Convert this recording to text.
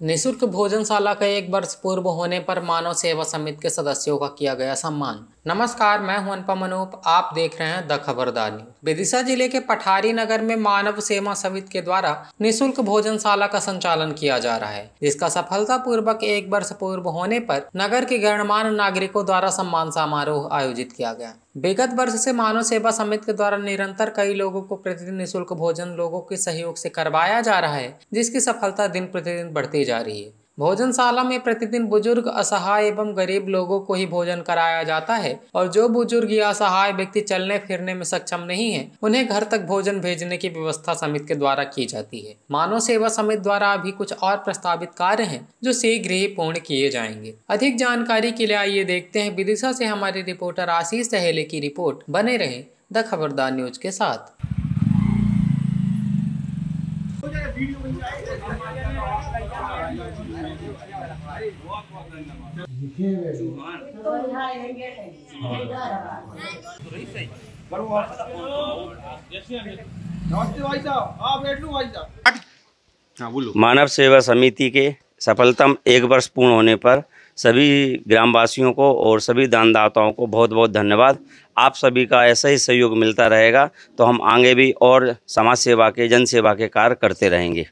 निःशुल्क भोजनशाला का एक वर्ष पूर्व होने पर मानव सेवा समिति के सदस्यों का किया गया सम्मान। नमस्कार, मैं हूं अनुपम अनूप, आप देख रहे हैं द खबरदार न्यूज। विदिशा जिले के पठारी नगर में मानव सेवा समिति के द्वारा निःशुल्क भोजनशाला का संचालन किया जा रहा है, जिसका सफलतापूर्वक एक वर्ष पूर्व होने पर नगर के गणमान्य नागरिकों द्वारा सम्मान समारोह आयोजित किया गया। विगत वर्ष से मानव सेवा समिति के द्वारा निरंतर कई लोगों को प्रतिदिन निःशुल्क भोजन लोगों के सहयोग से करवाया जा रहा है, जिसकी सफलता दिन प्रतिदिन बढ़ती जा रही है। भोजनशाला में प्रतिदिन बुजुर्ग, असहाय एवं गरीब लोगों को ही भोजन कराया जाता है और जो बुजुर्ग या असहाय व्यक्ति चलने फिरने में सक्षम नहीं है, उन्हें घर तक भोजन भेजने की व्यवस्था समिति के द्वारा की जाती है। मानव सेवा समिति द्वारा अभी कुछ और प्रस्तावित कार्य हैं, जो शीघ्र ही पूर्ण किए जाएंगे। अधिक जानकारी के लिए आइए देखते हैं विदिशा से हमारे रिपोर्टर आशीष सहेले की रिपोर्ट। बने रहे द खबरदार न्यूज के साथ। मानव सेवा समिति के सफलतम एक वर्ष पूर्ण होने पर सभी ग्रामवासियों को और सभी दानदाताओं को बहुत बहुत धन्यवाद। आप सभी का ऐसा ही सहयोग मिलता रहेगा तो हम आगे भी और समाज सेवा के, जन सेवा के कार्य करते रहेंगे।